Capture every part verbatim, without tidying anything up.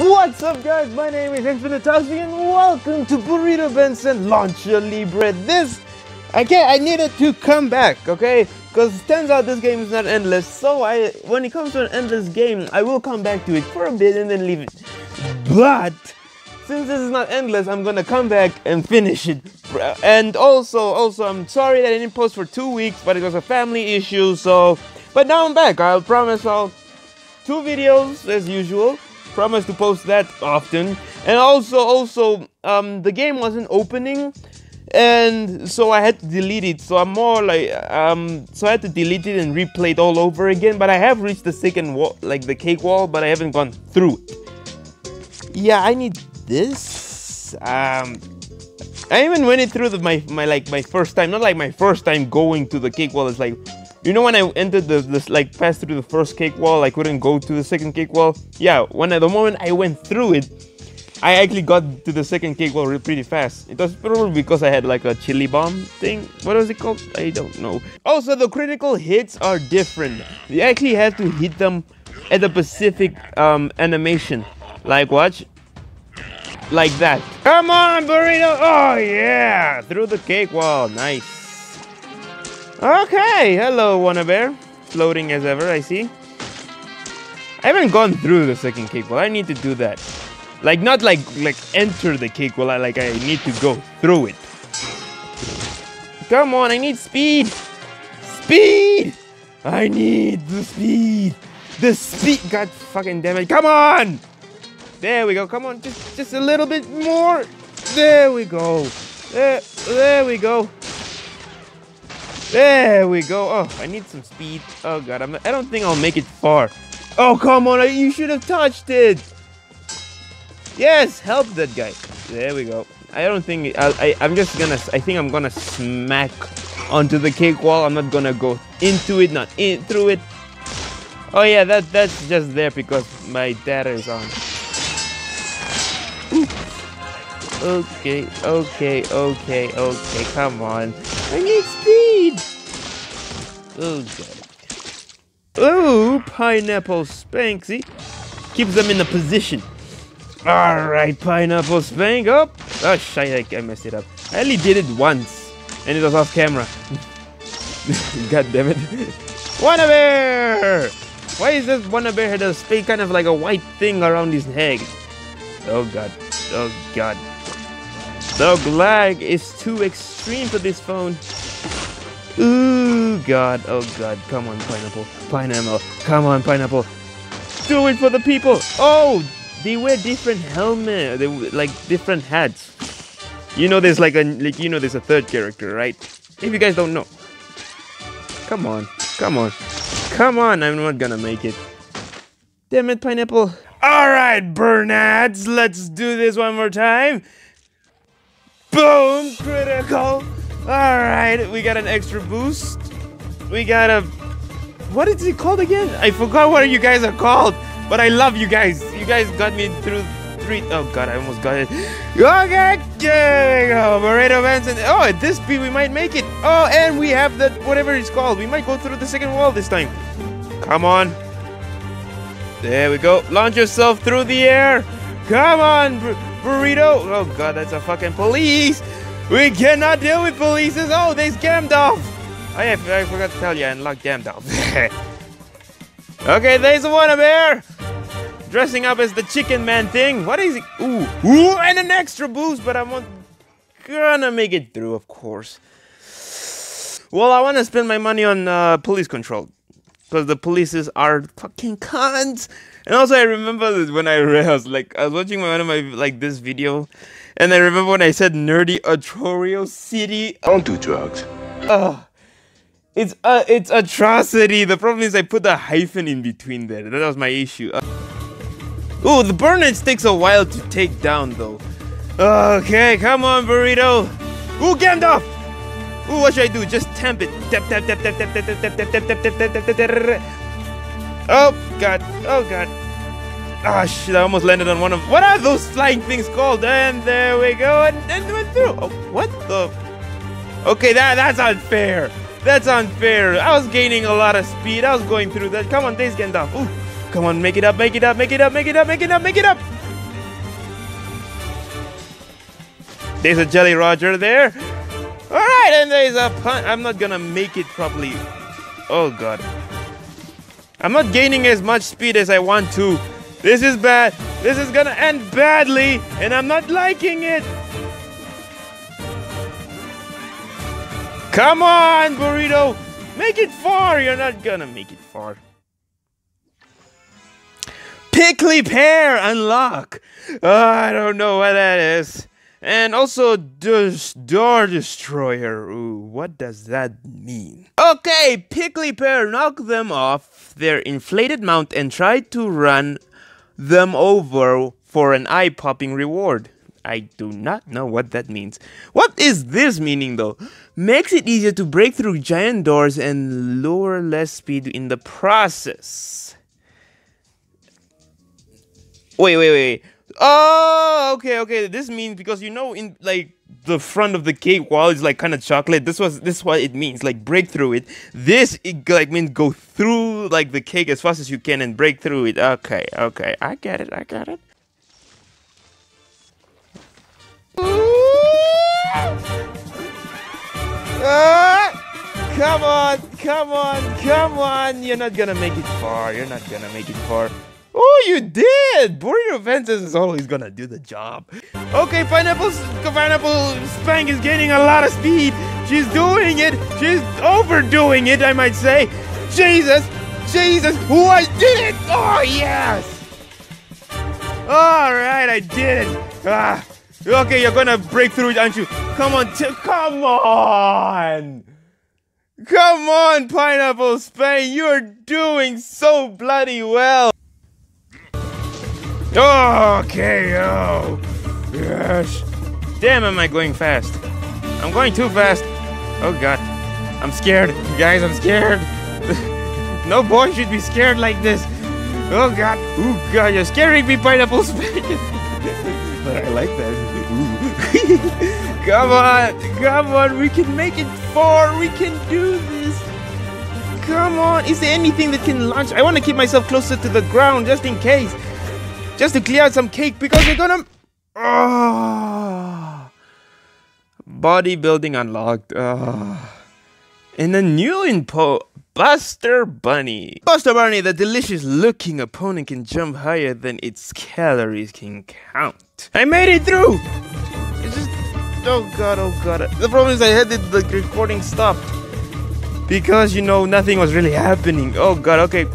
What's up, guys? My name is InfiniteToxic and welcome to Burrito Bison Launcha Libre. This, okay, I needed to come back, okay? Because it turns out this game is not endless, so I, when it comes to an endless game, I will come back to it for a bit and then leave it. But since this is not endless, I'm gonna come back and finish it. And also, also, I'm sorry that I didn't post for two weeks, but it was a family issue, so... But now I'm back. I'll promise I'll... Two videos, as usual. Promise to post that often. And also, also, um, the game wasn't opening, and so I had to delete it. So I'm more like, um, so I had to delete it and replay it all over again. But I have reached the second wall, like the cake wall, but I haven't gone through it. Yeah, I need this. Um, I even went it through the, my, my, like, my first time. Not like my first time going to the cake wall. It's like... You know when I entered the, this, like, passed through the first cake wall, I couldn't go to the second cake wall? Yeah, when at the moment I went through it, I actually got to the second cake wall pretty fast. It was probably because I had, like, a chili bomb thing. What was it called? I don't know. Also, the critical hits are different. You actually have to hit them at a specific um, animation. Like, watch. Like that. Come on, Burrito! Oh, yeah! Through the cake wall. Nice. Okay, hello, Wanna Bear. Floating as ever, I see. I haven't gone through the second cake wall. I need to do that. Like, not like like enter the cake wall. I like I need to go through it. Come on, I need speed. Speed. I need the speed. The speed. God fucking damn it! Come on. There we go. Come on, just just a little bit more. There we go. There, there we go. There we go. Oh, I need some speed. Oh god, I'm, I don't think I'll make it far. Oh, come on, you should have touched it. Yes, help that guy. There we go. I don't think, I, I, I'm just gonna, I think I'm gonna smack onto the cake wall. I'm not gonna go into it, not in, through it. Oh yeah, that that's just there because my data is on. Ooh. Okay, okay, okay, okay, come on. I need speed! Oh god. Ooh, Pineapple Spank, see? Keeps them in a position. Alright, Pineapple Spank up! Oh shit, I messed it up. I only did it once, and it was off camera. God damn it. Wanna Bear! Why is this Wanna Bear had a spank kind of like a white thing around his head? Oh god. Oh god. The lag is too extreme for this phone. Ooh, god, oh god, come on, Pineapple, Pineapple, come on, Pineapple. Do it for the people. Oh, they wear different helmets, they wear, like different hats. You know there's like a, like, you know there's a third character, right? If you guys don't know. Come on, come on, come on, I'm not gonna make it. Damn it, Pineapple. Alright, Burnads, let's do this one more time. Boom! Critical! Alright, we got an extra boost. We got a... What is it called again? I forgot what you guys are called. But I love you guys. You guys got me through three... Oh god, I almost got it. Okay! There we go. Burrito Benson. Oh, at this speed we might make it. Oh, and we have the... Whatever it's called. We might go through the second wall this time. Come on. There we go. Launch yourself through the air. Come on, bro. Burrito! Oh god, that's a fucking police! We cannot deal with police! Oh, they scammed off! Oh yeah, I forgot to tell you, I unlocked Jammed off. Okay, there's a Wanna Bear! Dressing up as the chicken man thing. What is it? Ooh, ooh, and an extra boost, but I'm not gonna make it through, of course. Well, I wanna spend my money on uh, police control. Because the polices are fucking cons. And also I remember when I, I was like, I was watching one of my, like, this video. And I remember when I said nerdy Atrorio City. Don't do drugs. Oh, it's, uh, it's atrocity. The problem is I put a hyphen in between there. That was my issue. Uh, Ooh, the Burnage takes a while to take down though. Okay, come on, Burrito. Ooh, Gandalf. Ooh, what should I do? Just temp it. Tap tap tap tap tap tap tap tap tap tap tap tap tap tap. Oh god. Oh god. Ah shit, I almost landed on one of... What are those flying things called? And there we go. And and went through. Oh, what the... Okay, that that's unfair. That's unfair. I was gaining a lot of speed. I was going through that. Come on, this Gandalf. Ooh. Come on, make it up, make it up, make it up, make it up, make it up, make it up. There's a Jelly Roger there. All right, and there's a pun. I'm not gonna make it properly. Oh God. I'm not gaining as much speed as I want to. This is bad. This is gonna end badly, and I'm not liking it. Come on, Burrito. Make it far. You're not gonna make it far. Pickley Pear unlock. Oh, I don't know what that is. And also just Door Destroyer. Ooh, what does that mean? Okay, Pickley Pear knocked them off their inflated mount and tried to run them over for an eye-popping reward. I do not know what that means. What is this meaning though? Makes it easier to break through giant doors and lower less speed in the process. Wait, wait, wait. Oh, okay, okay. This means, because you know, in like the front of the cake wall is like kind of chocolate. This was this is what it means. Like break through it. This it like means go through like the cake as fast as you can and break through it. Okay, okay. I get it. I get it. Ah, come on, come on, come on. You're not gonna make it far. You're not gonna make it far. Oh, you did! Bory of Fences is always gonna do the job. Okay, Pineapple, Pineapple Spank is gaining a lot of speed. She's doing it. She's overdoing it, I might say. Jesus, Jesus, oh, I did it! Oh, yes! All right, I did it. Ah, okay, you're gonna break through it, aren't you? Come on, come on! Come on, Pineapple Spank, you're doing so bloody well. Oh, K O! Yes! Damn, am I going fast? I'm going too fast! Oh god, I'm scared! Guys, I'm scared! No boy should be scared like this! Oh god! Oh god, you're scaring me, Pineapple Spank! But I like that! Come on! Come on! We can make it far! We can do this! Come on! Is there anything that can launch? I want to keep myself closer to the ground just in case! Just to clear out some cake because we're gonna... Oh. Bodybuilding unlocked. Oh. And a new info, Buster Bunny. Buster Bunny, the delicious looking opponent, can jump higher than its calories can count. I made it through! It's just... Oh god, oh god. The problem is I had the, the recording stopped. Because, you know, nothing was really happening. Oh god, okay.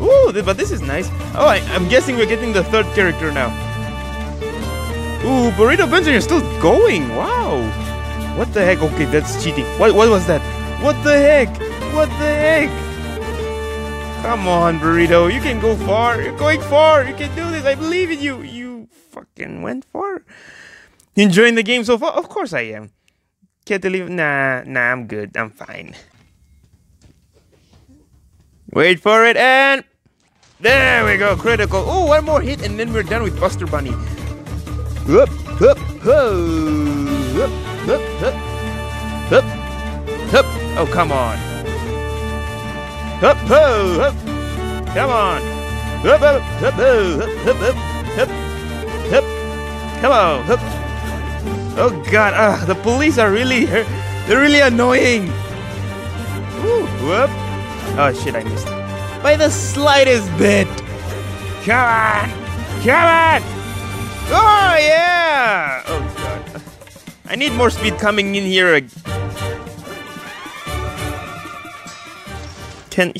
Ooh, but this is nice. Oh, I, I'm guessing we're getting the third character now. Ooh, Burrito Benzer, you're still going. Wow. What the heck? Okay, that's cheating. What, what was that? What the heck? What the heck? Come on, Burrito. You can go far. You're going far. You can do this. I believe in you. You fucking went far. Enjoying the game so far? Of course I am. Can't believe... Nah, nah, I'm good. I'm fine. Wait for it, and there we go, critical. Oh, one more hit, and then we're done with Buster Bunny. Hup, hup, hup, hup, hup, hup. Oh, come on. Hup, hup, hup. Come on. Hup, hup, hup, hup, hup, hup, hup. Come on, hup. Oh God, ah, the police are really—they're really annoying. Ooh, whoop. Oh shit, I missed. By the slightest bit. Come on. Come on. Oh yeah. Oh god. I need more speed coming in here. Can...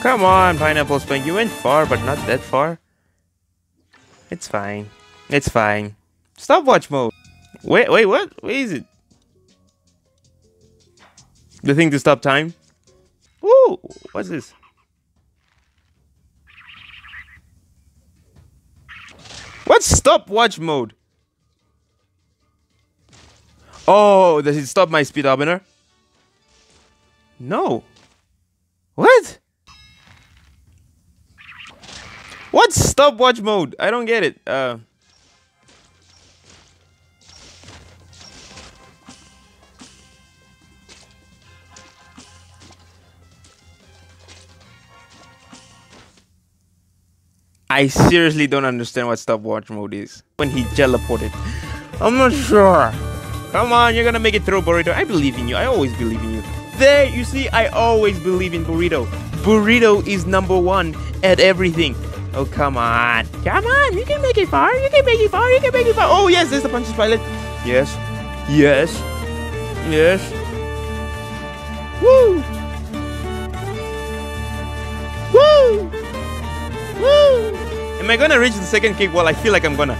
Come on, Pineapple Spank. You went far, but not that far. It's fine. It's fine. Stopwatch mode. Wait, wait, what? What is it? The thing to stop time? Woo! What's this? What's stopwatch mode? Oh, does it stop my speedometer? No. What? What's stopwatch mode? I don't get it. Uh... I seriously don't understand what stopwatch mode is. When he teleported. I'm not sure. Come on, you're gonna make it through, Burrito. I believe in you. I always believe in you. There, you see, I always believe in Burrito. Burrito is number one at everything. Oh, come on. Come on, you can make it far. You can make it far. You can make it far. Oh, yes, there's the punches pilot. Yes. Yes. Yes. Woo. Woo. Woo. Am I gonna reach the second kick? Well, I feel like I'm gonna.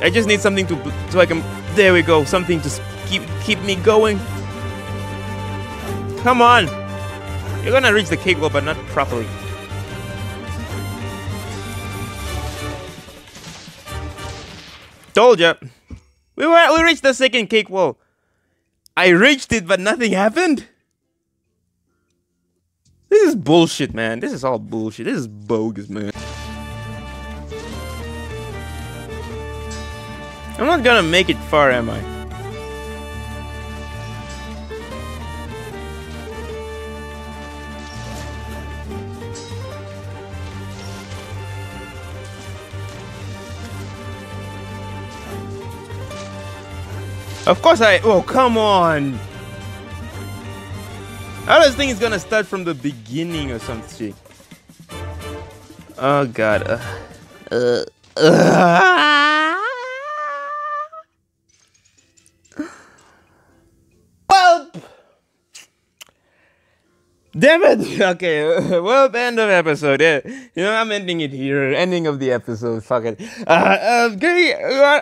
I just need something to, so I can, there we go, something to keep, keep me going. Come on. You're gonna reach the cake wall, but not properly. Told ya. We were we reached the second cake wall. I reached it, but nothing happened. This is bullshit, man. This is all bullshit. This is bogus, man. I'm not gonna make it far, am I? Of course I... Oh, come on! I don't think it's gonna start from the beginning or some shit. Oh, God. Uh, uh, uh. Well, damn it! Okay, well, end of episode. Yeah. You know, I'm ending it here. Ending of the episode. Fuck it. Uh, okay,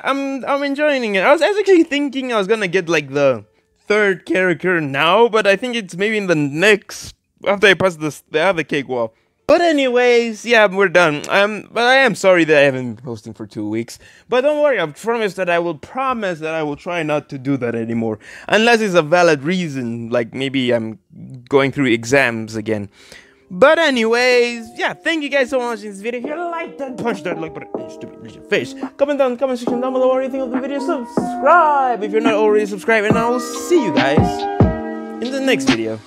I'm, I'm enjoying it. I was actually thinking I was gonna get, like, the third character now, but I think it's maybe in the next, after I pass this, the other cake wall. But anyways, yeah, we're done. Um, but I am sorry that I haven't been posting for two weeks. But don't worry, I promise that I will promise that I will try not to do that anymore. Unless it's a valid reason, like maybe I'm going through exams again. But anyways, yeah, thank you guys so much for this video. If you liked that, punch that like button and stupid reach your face. Comment down in the comment section down below what you think of the video. Subscribe if you're not already subscribed, and I will see you guys in the next video.